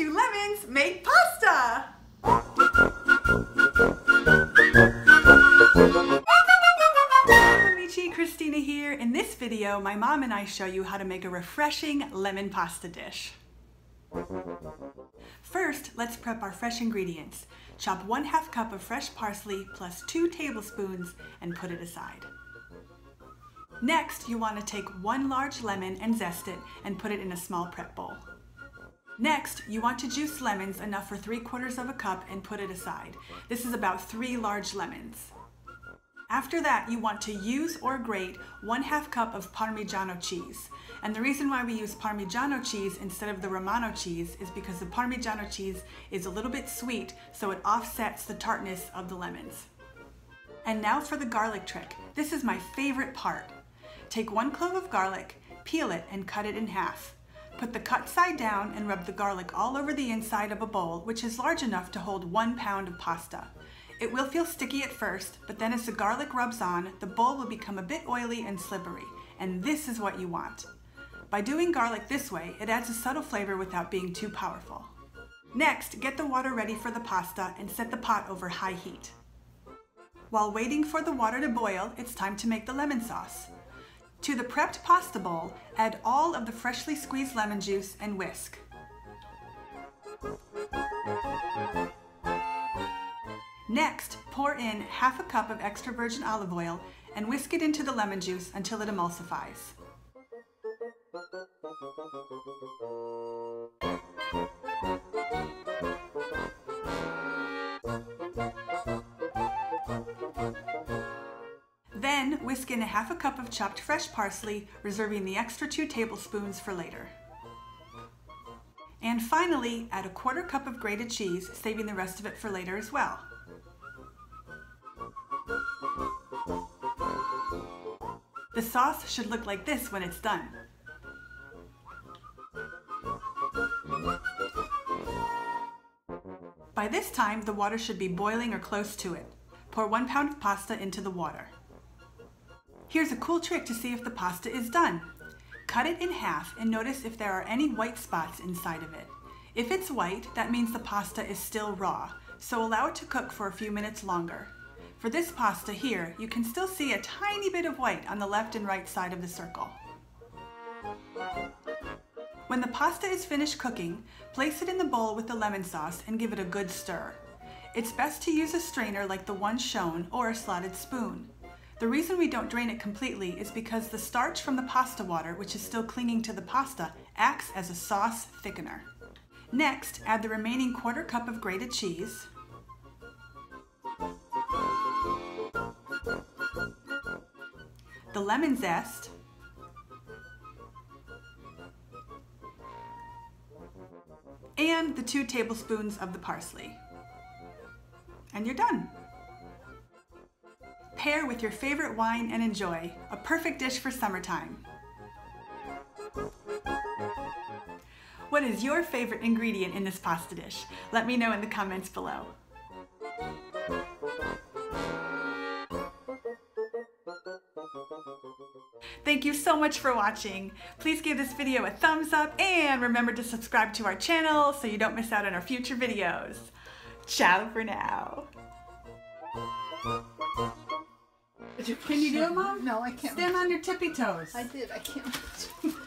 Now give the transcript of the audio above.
do lemons make pasta? Christina here. In this video, my mom and I show you how to make a refreshing lemon pasta dish. First, let's prep our fresh ingredients. Chop 1/2 cup of fresh parsley plus 2 tablespoons and put it aside. Next, you want to take 1 large lemon and zest it and put it in a small prep bowl. Next, you want to juice lemons enough for 3/4 cup and put it aside. This is about 3 large lemons. After that, you want to use or grate 1/2 cup of Parmigiano cheese. And the reason why we use Parmigiano cheese instead of the Romano cheese is because the Parmigiano cheese is a little bit sweet, so it offsets the tartness of the lemons. And now for the garlic trick. This is my favorite part. Take 1 clove of garlic, peel it and cut it in half. Put the cut side down and rub the garlic all over the inside of a bowl, which is large enough to hold 1 pound of pasta. It will feel sticky at first, but then as the garlic rubs on, the bowl will become a bit oily and slippery, and this is what you want. By doing garlic this way, it adds a subtle flavor without being too powerful. Next, get the water ready for the pasta and set the pot over high heat. While waiting for the water to boil, it's time to make the lemon sauce. To the prepped pasta bowl, add all of the freshly squeezed lemon juice and whisk. Next, pour in 1/2 cup of extra virgin olive oil and whisk it into the lemon juice until it emulsifies. Then, whisk in 1/2 cup of chopped fresh parsley, reserving the extra 2 tablespoons for later. And finally, add 1/4 cup of grated cheese, saving the rest of it for later as well. The sauce should look like this when it's done. By this time, the water should be boiling or close to it. Pour 1 pound of pasta into the water. Here's a cool trick to see if the pasta is done. Cut it in half and notice if there are any white spots inside of it. If it's white, that means the pasta is still raw, so allow it to cook for a few minutes longer. For this pasta here, you can still see a tiny bit of white on the left and right side of the circle. When the pasta is finished cooking, place it in the bowl with the lemon sauce and give it a good stir. It's best to use a strainer like the one shown or a slotted spoon. The reason we don't drain it completely is because the starch from the pasta water, which is still clinging to the pasta, acts as a sauce thickener. Next, add the remaining 1/4 cup of grated cheese. The lemon zest, and the 2 tablespoons of the parsley. And you're done. Pair with your favorite wine and enjoy, a perfect dish for summertime. What is your favorite ingredient in this pasta dish? Let me know in the comments below. Thank you so much for watching. Please give this video a thumbs up and remember to subscribe to our channel so you don't miss out on our future videos. Ciao for now. Can you do it, Mom? No, I can't. Stand on your tippy toes. I did. I can't.